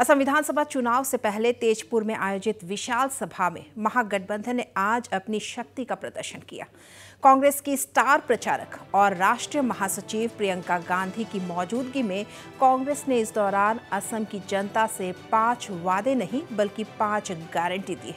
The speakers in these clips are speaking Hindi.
असम विधानसभा चुनाव से पहले तेजपुर में आयोजित विशाल सभा में महागठबंधन ने आज अपनी शक्ति का प्रदर्शन किया। कांग्रेस की स्टार प्रचारक और राष्ट्रीय महासचिव प्रियंका गांधी की मौजूदगी में कांग्रेस ने इस दौरान असम की जनता से 5 वादे नहीं बल्कि 5 गारंटी दी।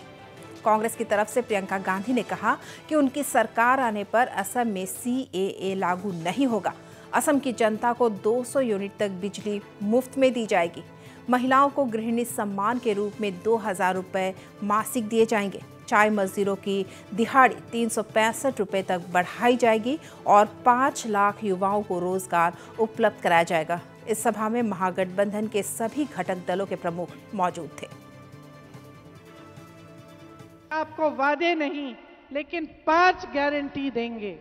कांग्रेस की तरफ से प्रियंका गांधी ने कहा कि उनकी सरकार आने पर असम में सीएए लागू नहीं होगा। असम की जनता को 200 यूनिट तक बिजली मुफ्त में दी जाएगी। महिलाओं को गृहिणी सम्मान के रूप में 2000 रुपये मासिक दिए जाएंगे। चाय मजदूरों की दिहाड़ी 365 रुपये तक बढ़ाई जाएगी और 5 लाख युवाओं को रोजगार उपलब्ध कराया जाएगा। इस सभा में महागठबंधन के सभी घटक दलों के प्रमुख मौजूद थे। आपको वादे नहीं लेकिन 5 गारंटी देंगे।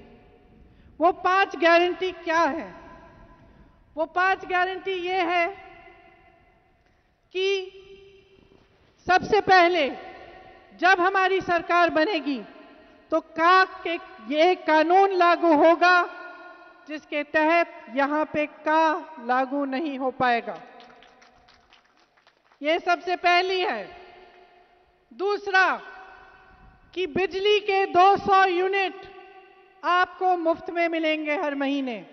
वो 5 गारंटी क्या है? वो 5 गारंटी ये है कि सबसे पहले जब हमारी सरकार बनेगी तो ये कानून लागू होगा जिसके तहत यहां पे का लागू नहीं हो पाएगा। ये सबसे पहली है। दूसरा कि बिजली के 200 यूनिट आपको मुफ्त में मिलेंगे हर महीने।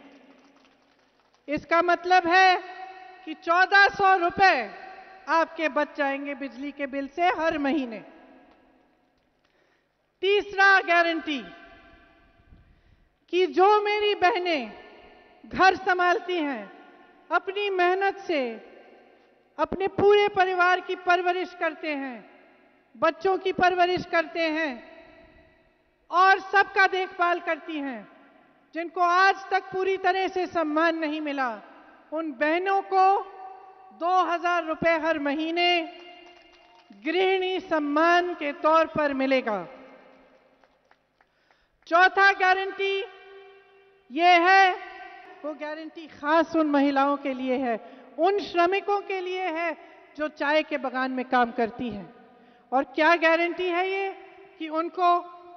इसका मतलब है कि 1400 रुपए आपके बच जाएंगे बिजली के बिल से हर महीने। तीसरा गारंटी कि जो मेरी बहनें घर संभालती हैं, अपनी मेहनत से अपने पूरे परिवार की परवरिश करते हैं, बच्चों की परवरिश करते हैं और सबका देखभाल करती हैं, जिनको आज तक पूरी तरह से सम्मान नहीं मिला, उन बहनों को 2000 रुपये हर महीने गृहिणी सम्मान के तौर पर मिलेगा। चौथा गारंटी ये है, वो गारंटी खास उन महिलाओं के लिए है, उन श्रमिकों के लिए है जो चाय के बागान में काम करती हैं। और क्या गारंटी है ये कि उनको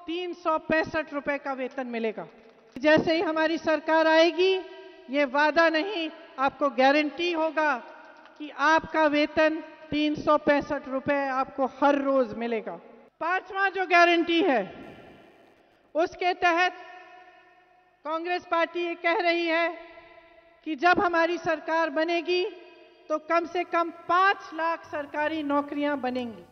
365 रुपए का वेतन मिलेगा। जैसे ही हमारी सरकार आएगी, ये वादा नहीं आपको गारंटी होगा कि आपका वेतन 365 रुपए आपको हर रोज मिलेगा। 5वां जो गारंटी है उसके तहत कांग्रेस पार्टी ये कह रही है कि जब हमारी सरकार बनेगी तो कम से कम 5 लाख सरकारी नौकरियां बनेंगी।